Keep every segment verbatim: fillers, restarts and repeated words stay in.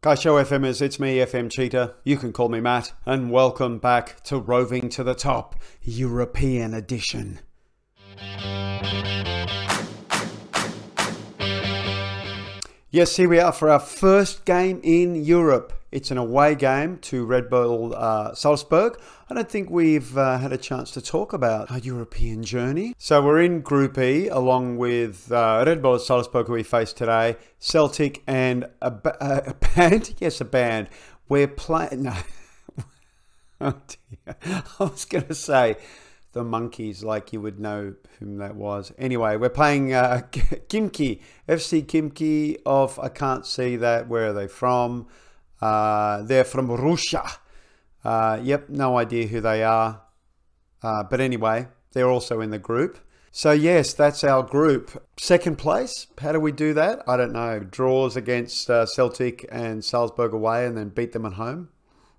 Guys, show FMers, it's me, F M Cheater. You can call me Matt, and welcome back to Roving to the Top, European Edition. Yes, here we are for our first game in Europe. It's an away game to Red Bull uh, Salzburg. I don't think we've uh, had a chance to talk about our European journey. So we're in Group E along with uh, Red Bull Salzburg, who we face today, Celtic and a, a, a band. Yes, a band. We're playing... No. Oh, dear. I was going to say... The Monkeys, like you would know whom that was. Anyway, we're playing uh, Kimki, F C Kimki of, I can't see that, where are they from? Uh, they're from Russia. Uh, yep, no idea who they are. Uh, but anyway, they're also in the group. So yes, that's our group. Second place, how do we do that? I don't know, draws against uh, Celtic and Salzburg away and then beat them at home?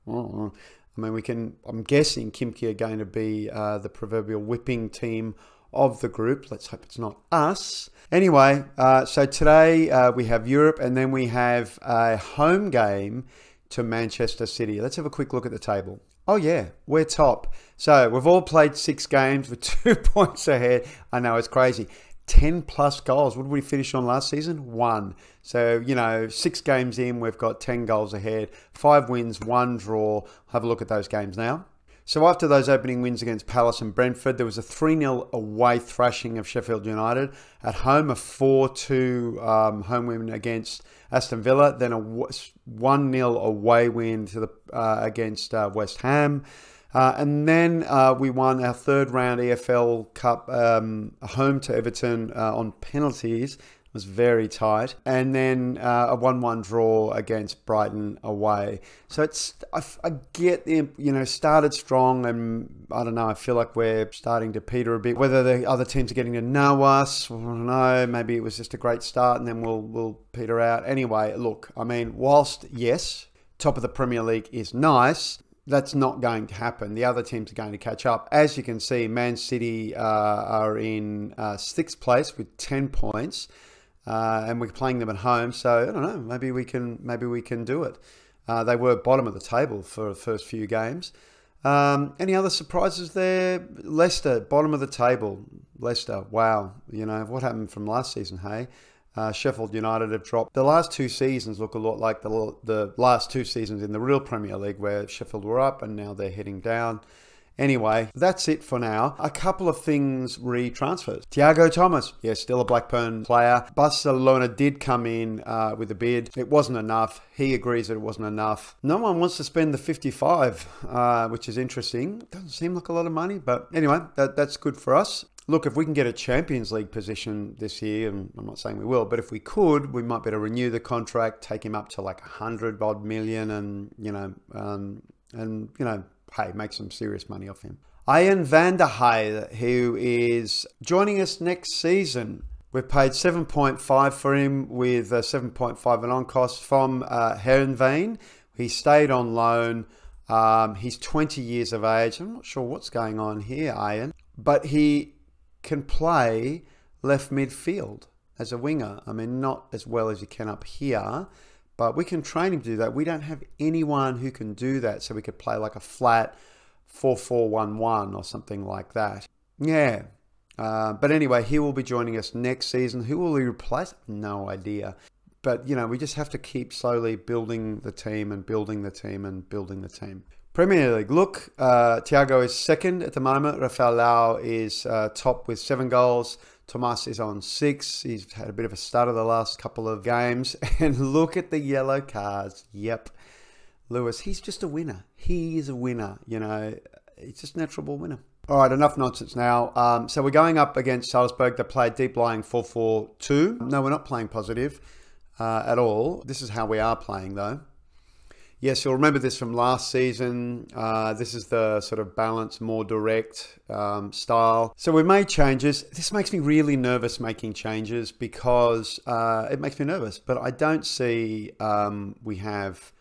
Mm-mm. I mean, we can, I'm guessing Kimki are going to be uh, the proverbial whipping team of the group. Let's hope it's not us. Anyway, uh, so today uh, we have Europe and then we have a home game to Manchester City. Let's have a quick look at the table. Oh yeah, we're top. So we've all played six games. We're two points ahead. I know, it's crazy. ten plus goals. What did we finish on last season? One. So, you know, six games in, we've got ten goals ahead, five wins, one draw. Have a look at those games now. So after those opening wins against Palace and Brentford, there was a three nil away thrashing of Sheffield United. At home, a four two um, home win against Aston Villa. Then a one nil away win to the uh, against uh, West Ham. Uh, and then uh, we won our third round E F L Cup um, home to Everton uh, on penalties. It was very tight. And then uh, a one one draw against Brighton away. So it's I, I get, the you know, started strong and I don't know, I feel like we're starting to peter a bit. Whether the other teams are getting to know us, I don't know, maybe it was just a great start and then we'll, we'll peter out. Anyway, look, I mean, whilst, yes, top of the Premier League is nice, that's not going to happen. The other teams are going to catch up. As you can see, Man City uh, are in uh, sixth place with ten points, uh, and we're playing them at home. So I don't know. Maybe we can. Maybe we can do it. Uh, they were bottom of the table for the first few games. Um, any other surprises there? Leicester, bottom of the table. Leicester. Wow. You know what happened from last season? Hey. Uh, Sheffield United have dropped. The last two seasons look a lot like the, the last two seasons in the real Premier League where Sheffield were up and now they're heading down. Anyway, that's it for now. A couple of things re-transfers. Tiago Tomás, yeah, still a Blackburn player. Barcelona did come in uh, with a bid. It wasn't enough. He agrees that it wasn't enough. No one wants to spend the fifty-five, uh, which is interesting. Doesn't seem like a lot of money, but anyway, that, that's good for us. Look, if we can get a Champions League position this year, and I'm not saying we will, but if we could, we might be able to renew the contract, take him up to like a hundred odd million and, you know, um, and, you know, hey, make some serious money off him. Ian van der Heij, who is joining us next season. We've paid seven point five for him with seven point five and on cost from uh, Heerenveen. He stayed on loan. Um, he's twenty years of age. I'm not sure what's going on here, Ian, but he... can play left midfield as a winger. I mean, not as well as you can up here, but we can train him to do that. We don't have anyone who can do that, so we could play like a flat four four one one or something like that. Yeah, uh, but anyway, he will be joining us next season. Who will he replace? No idea. But, you know, we just have to keep slowly building the team and building the team and building the team. Premier League, look, uh, Thiago is second at the moment. Rafael Leão is uh, top with seven goals. Thomas is on six. He's had a bit of a start of the last couple of games. And look at the yellow cards. Yep. Lewis, he's just a winner. He is a winner. You know, it's just an natural ball winner. All right, enough nonsense now. Um, so we're going up against Salzburg. They play deep-lying four four two. No, we're not playing positive uh, at all. This is how we are playing, though. Yes, you'll remember this from last season. Uh, this is the sort of balanced, more direct um, style. So we made changes. This makes me really nervous making changes because uh, it makes me nervous. But I don't see um, we have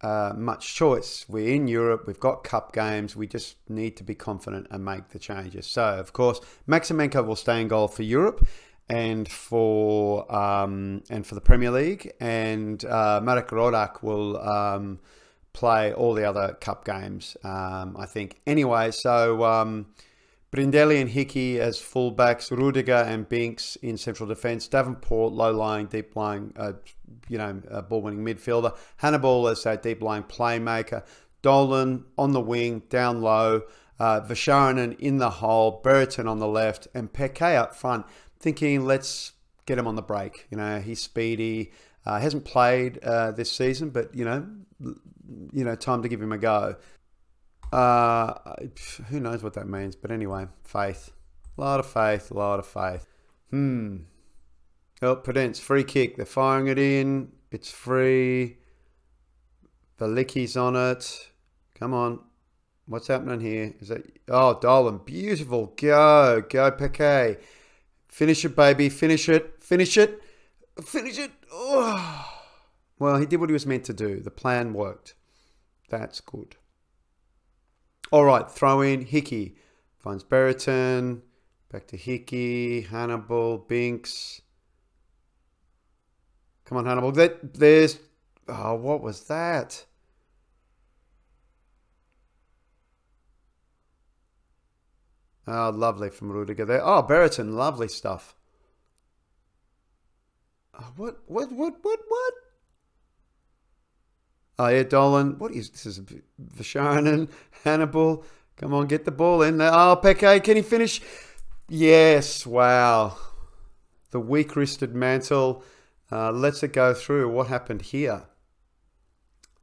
uh, much choice. We're in Europe. We've got cup games. We just need to be confident and make the changes. So, of course, Maximenko will stay in goal for Europe. and for um, and for the Premier League, and uh, Marek Rodak will um, play all the other cup games, um, I think. Anyway, so um, Brindelli and Hickey as fullbacks, Rudiger and Binks in central defence, Davenport low-lying, deep-lying, uh, you know, ball-winning midfielder, Hannibal as that deep-lying playmaker, Dolan on the wing, down low, uh, Väisänen in the hole, Brereton on the left, and Peke up front. Thinking, let's get him on the break. You know, he's speedy. Uh, hasn't played uh, this season, but you know, you know, time to give him a go. Uh, who knows what that means? But anyway, faith. A lot of faith. A lot of faith. Hmm. Oh, Prudence free kick. They're firing it in. It's free. Velicki's on it. Come on. What's happening here? Is that? Oh, Dolan. Beautiful. Go, go, Peke. Finish it, baby. Finish it. Finish it. Finish it. Oh. Well, he did what he was meant to do. The plan worked. That's good. All right. Throw in Hickey. Finds Brereton. Back to Hickey. Hannibal. Binks. Come on, Hannibal. That, there's... Oh, what was that? Oh, lovely from Rudiger there. Oh, Brereton, lovely stuff. Oh, what, what, what, what, what? Oh, yeah, Dolan. What is this? Is Väisänen, Hannibal. Come on, get the ball in there. Oh, Peke, can he finish? Yes, wow. The weak-wristed Mantle uh, lets it go through. What happened here?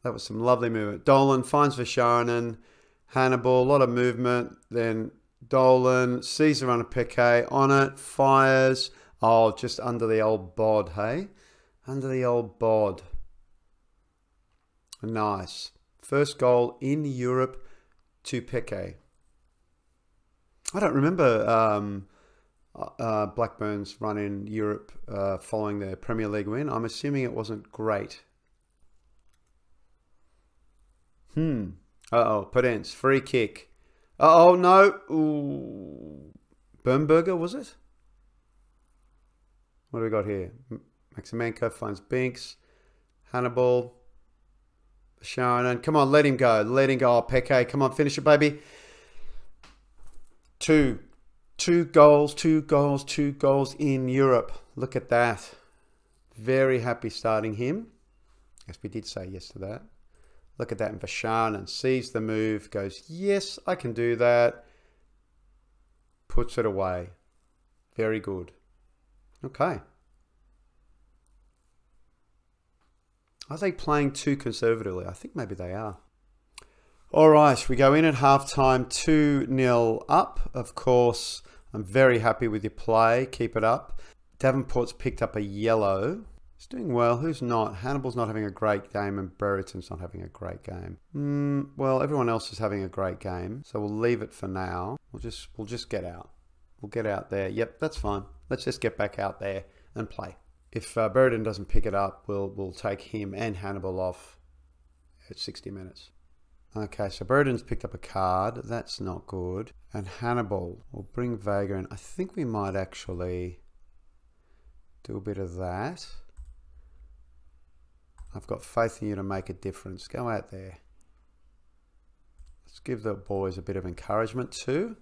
That was some lovely movement. Dolan finds Väisänen, Hannibal, a lot of movement, then... Dolan sees a run of Peke on it, fires. Oh, just under the old bod, hey? Under the old bod. Nice. First goal in Europe to Peke. I don't remember um, uh, Blackburn's run in Europe uh, following their Premier League win. I'm assuming it wasn't great. Hmm. Uh-oh, Pedence, free kick. Uh oh, no. Ooh. Bernberger, was it? What do we got here? Maximenko finds Binks. Hannibal. Väisänen. Come on, let him go. Let him go. Oh, Peke. Come on, finish it, baby. Two. Two goals, two goals, two goals in Europe. Look at that. Very happy starting him. Yes, we did say yes to that. Look at that, and Väisänen sees the move, goes, yes, I can do that. Puts it away. Very good. Okay. Are they playing too conservatively? I think maybe they are. All right, we go in at halftime, two nil up. Of course, I'm very happy with your play. Keep it up. Davenport's picked up a yellow. He's doing well. Who's not? Hannibal's not having a great game and Brereton's not having a great game. Mm, well, everyone else is having a great game, so we'll leave it for now. We'll just we'll just get out. We'll get out there. Yep, that's fine. Let's just get back out there and play. If uh, Brereton doesn't pick it up, we'll we'll take him and Hannibal off at sixty minutes. Okay, so Brereton's picked up a card. That's not good. And Hannibal, we'll bring Vega in. I think we might actually do a bit of that. I've got faith in you to make a difference. Go out there. Let's give the boys a bit of encouragement too.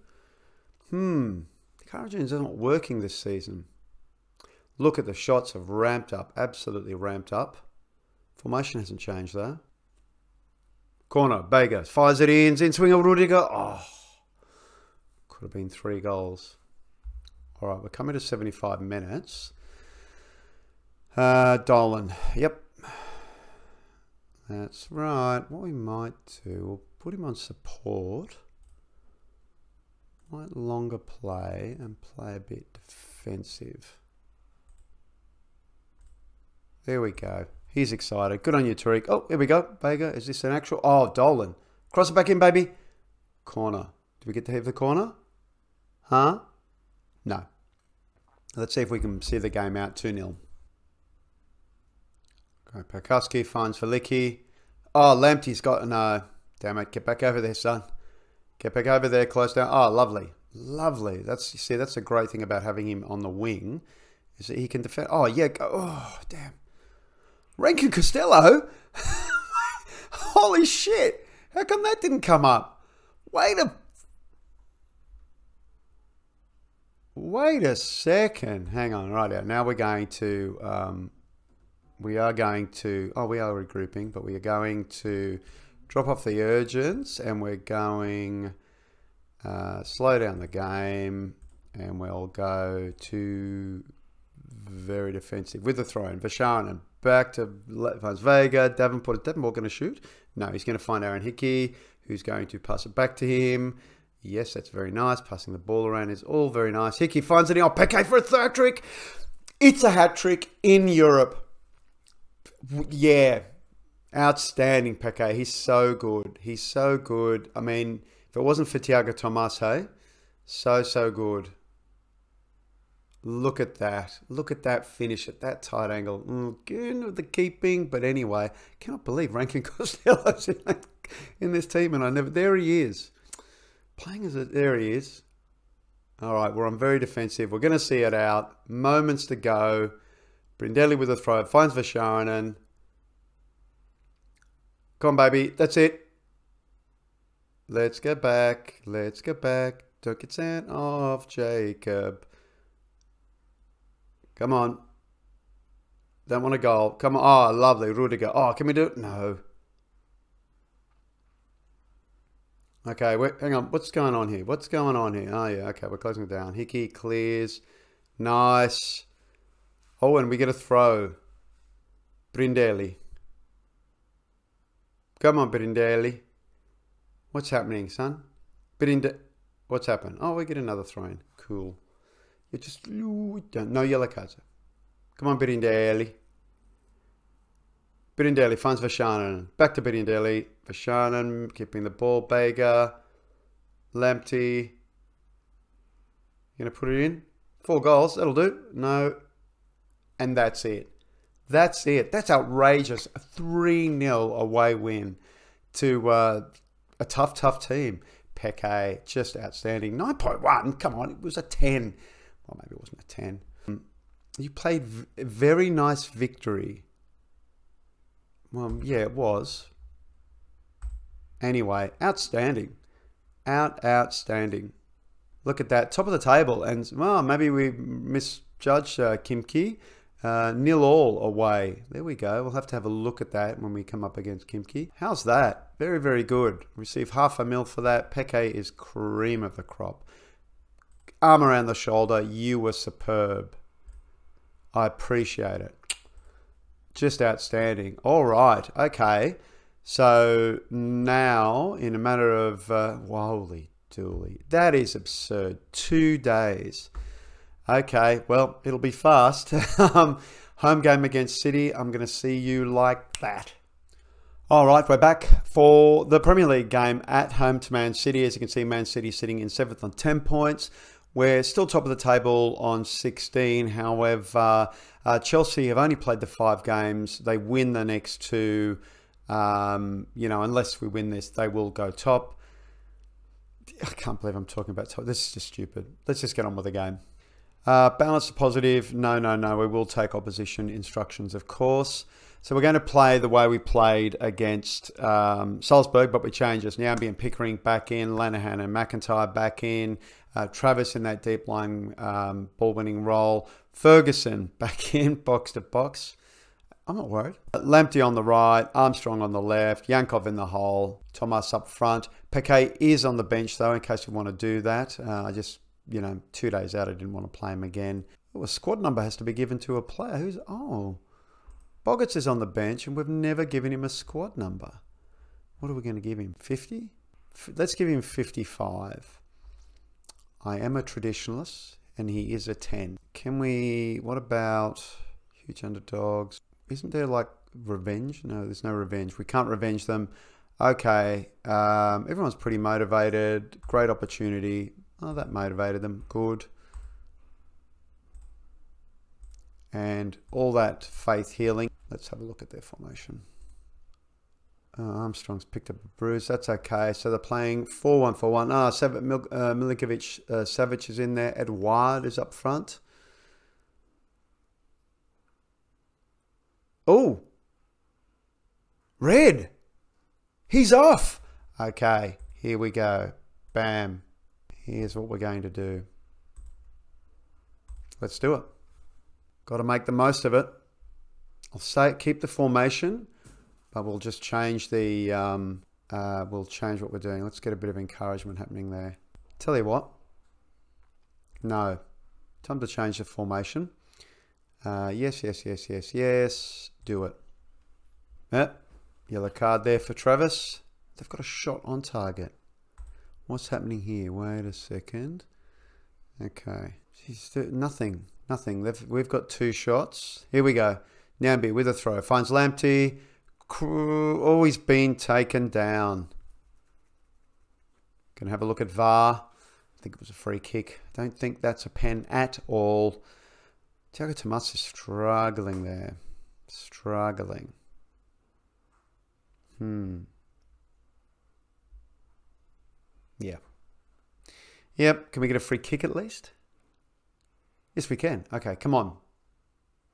Hmm. Encouraging isn't working this season. Look at the shots have ramped up. Absolutely ramped up. Formation hasn't changed though. Corner. Vega. Fires it in. In swing of Rudiger. Oh. Could have been three goals. All right. We're coming to seventy-five minutes. Uh, Dolan. Yep. That's right. What we might do, we'll put him on support. Might longer play and play a bit defensive. There we go. He's excited. Good on you, Tariq. Oh, here we go. Vega, is this an actual? Oh, Dolan. Cross it back in, baby. Corner. Did we get to have the corner? Huh? No. Let's see if we can see the game out two nil. Okay, Perkowski finds Velicki. Oh, Lamptey's got... No. Damn it. Get back over there, son. Get back over there. Close down. Oh, lovely. Lovely. That's, you see, that's a great thing about having him on the wing is that he can defend. Oh, yeah. Oh, damn. Rankin Costello? Holy shit. How come that didn't come up? Wait a... Wait a second. Hang on. Right out. Now we're going to... Um, we are going to... Oh, we are regrouping, but we are going to drop off the urgence, and we're going... Uh, slow down the game, and we'll go to very defensive with the throw-in. Väisänen back to Vega. Davenport. Is Davenport going to shoot? No, he's going to find Aaron Hickey, who's going to pass it back to him. Yes, that's very nice. Passing the ball around is all very nice. Hickey finds it in. Oh, Peke for a third trick. It's a hat trick in Europe. Yeah, outstanding Peke. He's so good. He's so good. I mean... If it wasn't for Tiago Tomás, hey? So, so good. Look at that. Look at that finish at that tight angle. Mm, good with the keeping. But anyway, cannot believe Rankin Costello's in, in this team. And I never... There he is. Playing as a... There he is. All right, we're on very defensive. We're going to see it out. Moments to go. Brindelli with a throw. Finds Väisänen. Come on, baby. That's it. Let's get back. Let's get back. Don't get sent off, Jacob. Come on. Don't want a goal. Come on. Oh, lovely. Rudiger. Oh, can we do it? No. Okay, wait, hang on. What's going on here? What's going on here? Oh, yeah. Okay, we're closing it down. Hickey clears. Nice. Oh, and we get a throw. Brindelli. Come on, Brindelli. What's happening, son? Brindelli, what's happened? Oh, we get another throw-in. Cool. You just you don't. No yellow cards. Come on, Brindelli. Brindelli finds Väisänen. Back to Brindelli. Väisänen keeping the ball. Vega. Lamptey. You gonna put it in? Four goals. That'll do. No. And that's it. That's it. That's outrageous. A three nil away win to. Uh, A tough, tough team. Peke, just outstanding. nine point one, come on, it was a ten. Well, maybe it wasn't a ten. You played a very nice victory. Well, yeah, it was. Anyway, outstanding. Out, outstanding. Look at that, top of the table. And, well, maybe we misjudged uh, Kimki. Uh, nil all away. There we go. We'll have to have a look at that when we come up against Kimki. How's that? Very, very good. Receive half a mil for that. Peke is cream of the crop. Arm around the shoulder. You were superb. I appreciate it. Just outstanding. All right. Okay. So now, in a matter of... Uh, holy dooly. That is absurd. Two days. Okay, well, it'll be fast. um, home game against City. I'm going to see you like that. All right, we're back for the Premier League game at home to Man City. As you can see, Man City sitting in seventh on ten points. We're still top of the table on sixteen. However, uh, Chelsea have only played the five games. They win the next two. Um, you know, unless we win this, they will go top. I can't believe I'm talking about top. This is just stupid. Let's just get on with the game. Uh, balance to positive. No, no, no. We will take opposition instructions, of course. So we're going to play the way we played against um, Salzburg, but we change us. Nyambi and Pickering back in. Lanahan and McIntyre back in. Uh, Travis in that deep line um, ball-winning role. Ferguson back in, box to box. I'm not worried. Lamptey on the right. Armstrong on the left. Yankov in the hole. Thomas up front. Peke is on the bench, though, in case you want to do that. Uh, I just... You know, two days out, I didn't want to play him again. Well, a squad number has to be given to a player. Who's... Oh. Bogarts is on the bench, and we've never given him a squad number. What are we going to give him? fifty? Let's give him fifty-five. I am a traditionalist, and he is a ten. Can we... What about huge underdogs? Isn't there, like, revenge? No, there's no revenge. We can't revenge them. Okay. Um, everyone's pretty motivated. Great opportunity. Oh, that motivated them. Good. And all that faith healing. Let's have a look at their formation. Oh, Armstrong's picked up a bruise. That's okay. So they're playing four one four one. Ah, Sav Mil uh, Milinkovic uh, Savic is in there. Edouard is up front. Oh, red. He's off. Okay, here we go. Bam. Here's what we're going to do. Let's do it. Got to make the most of it. I'll say keep the formation, but we'll just change the. Um, uh, we'll change what we're doing. Let's get a bit of encouragement happening there. Tell you what. No, time to change the formation. Uh, yes, yes, yes, yes, yes. Do it. Yep. Yellow card there for Travis. They've got a shot on target. What's happening here? Wait a second. Okay. Jeez, nothing. Nothing. They've, we've got two shots. Here we go. Nyambi with a throw. Finds Lamptey. Always been taken down. Can have a look at V A R. I think it was a free kick. I don't think that's a pen at all. Tiago Tomás is struggling there. Struggling. Hmm. Yeah. Yep. Can we get a free kick at least? Yes, we can. Okay, come on.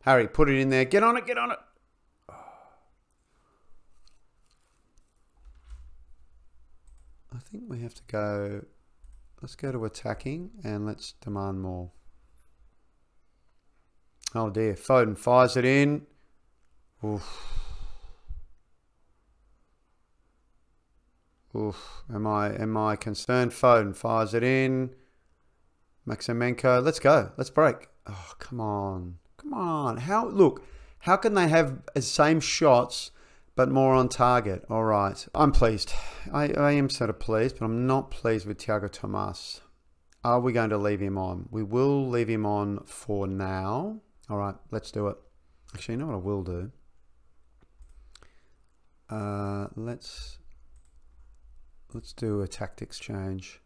Harry, put it in there. Get on it, get on it. Oh. I think we have to go... Let's go to attacking and let's demand more. Oh dear. Foden fires it in. Oof. Oof. Am I, am I concerned? Foden fires it in. Maximenko. Let's go. Let's break. Oh, come on. Come on. How, look, how can they have the same shots but more on target? All right. I'm pleased. I, I am sort of pleased, but I'm not pleased with Tiago Tomás. Are we going to leave him on? We will leave him on for now. All right. Let's do it. Actually, you know what I will do? Uh, let's, let's do a tactics change.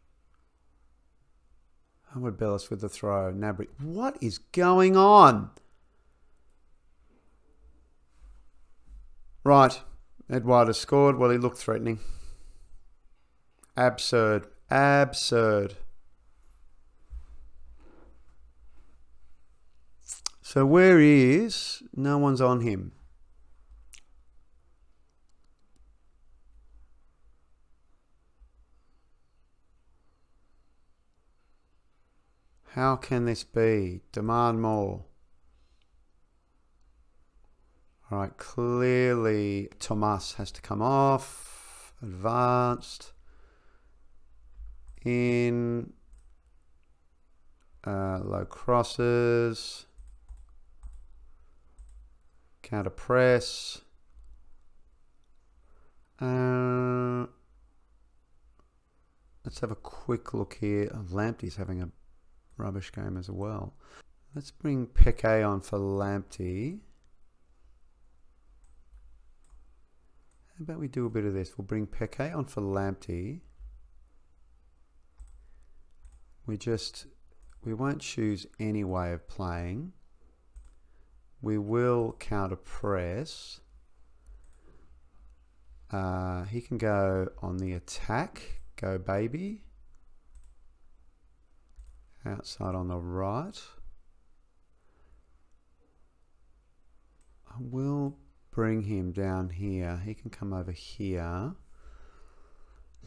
Howard Bellis with the throw. Nabry. What is going on? Right. Edouard has scored. Well, he looked threatening. Absurd. Absurd. So where is... No one's on him. How can this be? Demand more. All right, clearly Thomas has to come off. Advanced. In. Uh, low crosses. Counter press. Uh, let's have a quick look here. Oh, Lamptey's having a rubbish game as well. Let's bring Peke on for Lamptey. How about we do a bit of this? We'll bring Peke on for Lamptey. We just, we won't choose any way of playing. We will counter press. Uh, he can go on the attack. Go baby. Outside on the right. I will bring him down here. He can come over here.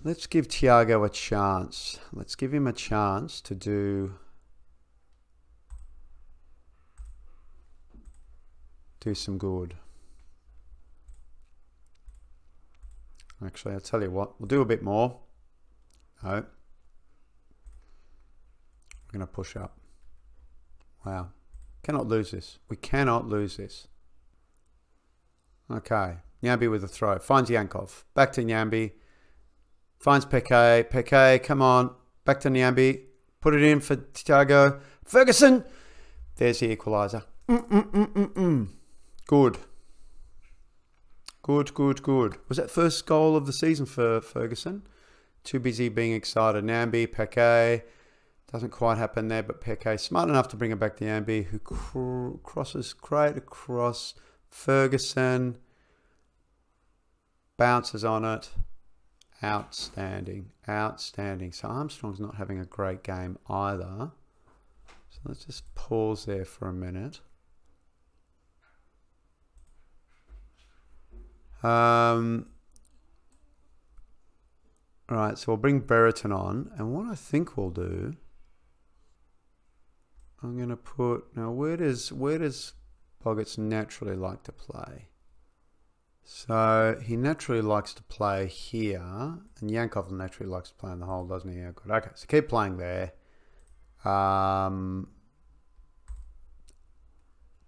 Let's give Tiago a chance. Let's give him a chance to do do some good. Actually, I'll tell you what. We'll do a bit more. No. Gonna push up. Wow, cannot lose this. We cannot lose this. Okay, Nyambi with a throw. Finds Yankov. Back to Nyambi. Finds Peke. Peke, come on. Back to Nyambi. Put it in for Tiago. Ferguson. There's the equaliser. Mm -mm -mm -mm -mm. Good. Good. Good. Good. Was that first goal of the season for Ferguson? Too busy being excited. Nyambi. Peke. Doesn't quite happen there, but Peke smart enough to bring it back to Nyambi, who cr crosses straight across Ferguson, bounces on it. Outstanding, outstanding. So Armstrong's not having a great game either. So let's just pause there for a minute. Um, all right, so we'll bring Brereton on. And what I think we'll do, I'm going to put... Now, where does, where does Bogarts naturally like to play? So he naturally likes to play here. And Yankov naturally likes to play in the hole, doesn't he? Yeah, good. Okay, so keep playing there. Um,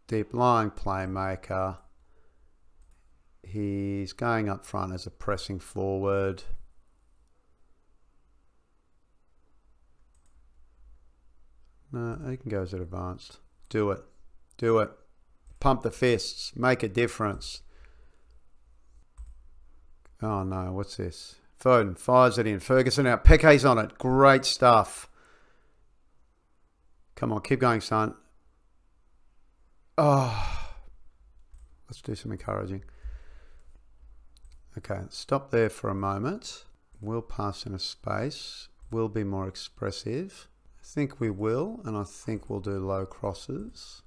deep lying playmaker. He's going up front as a pressing forward. No, he can go as an advanced. Do it. Do it. Pump the fists. Make a difference. Oh no, what's this? Foden fires it in. Ferguson out. Peke's on it. Great stuff. Come on, keep going, son. Oh, let's do some encouraging. Okay, stop there for a moment. We'll pass in a space. We'll be more expressive. I think we will, and I think we'll do low crosses.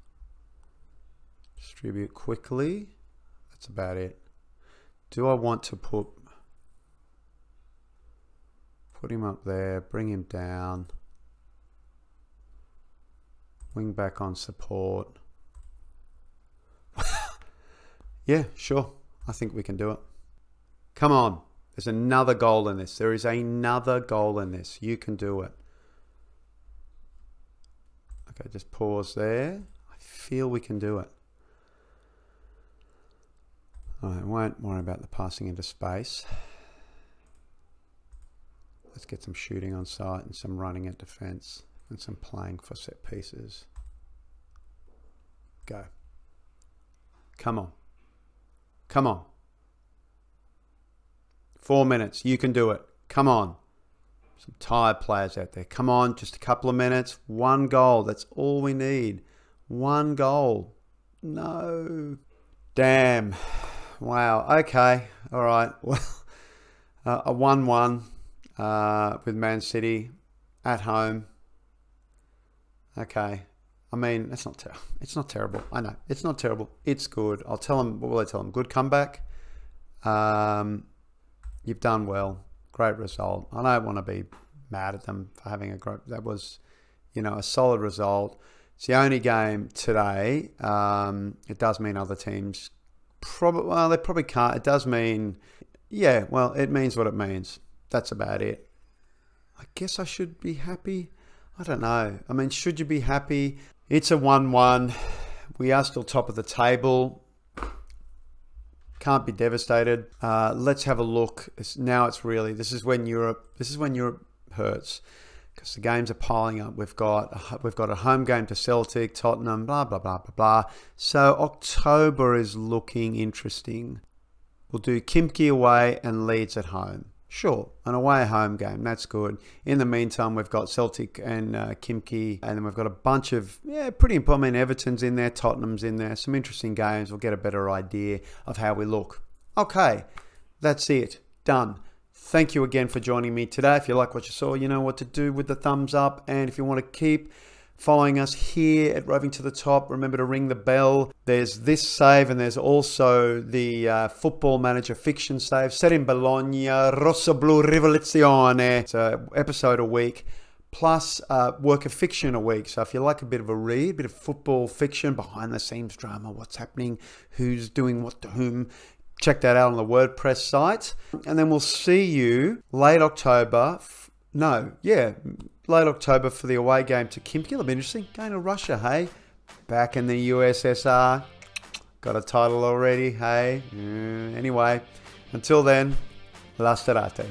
Distribute quickly. That's about it. Do I want to put put him up there, bring him down, wing back on support? Yeah, sure. I think we can do it. Come on. There's another goal in this. There is another goal in this. You can do it. Okay, just pause there. I feel we can do it. All right, I won't worry about the passing into space. Let's get some shooting on site and some running at defense and some playing for set pieces. Go. Come on. Come on. Four minutes. You can do it. Come on. Some tired players out there. Come on. Just a couple of minutes. One goal. That's all we need. One goal. No. Damn. Wow. Okay. All right. Well, uh, a one one uh, with Man City at home. Okay. I mean, that's not ter it's not terrible. I know. It's not terrible. It's good. I'll tell them, what will I tell them? Good comeback. Um, you've done well. Great result. I don't want to be mad at them for having a great... That was, you know, a solid result. It's the only game today. Um, it does mean other teams... Probably, well, they probably can't. It does mean... Yeah, well, it means what it means. That's about it. I guess I should be happy. I don't know. I mean, should you be happy? It's a one one. We are still top of the table. Can't be devastated. Uh, let's have a look. It's, now it's really, this is when Europe, this is when Europe hurts, because the games are piling up. We've got, we've got a home game to Celtic, Tottenham, blah, blah, blah, blah, blah. So October is looking interesting. We'll do Kimki away and Leeds at home. Sure, an away home game, that's good. In the meantime, we've got Celtic and uh, Kimki, and then we've got a bunch of, yeah, pretty important. I mean, Everton's in there, Tottenham's in there, some interesting games. We'll get a better idea of how we look. Okay, that's it, done. Thank you again for joining me today. If you like what you saw, you know what to do with the thumbs up, and if you want to keep following us here at Roving to the Top, remember to ring the bell. There's this save, and there's also the uh, Football Manager Fiction save. Set in Bologna, Rosso Blu Rivoluzione. It's an episode a week, plus uh, work of fiction a week. So if you like a bit of a read, a bit of football fiction, behind the scenes drama, what's happening, who's doing what to whom, check that out on the WordPress site. And then we'll see you late October. No, yeah, late October for the away game to Kimki. It'll be interesting. Going to Russia, hey? Back in the U S S R. Got a title already, hey? Mm, anyway, until then, la serata.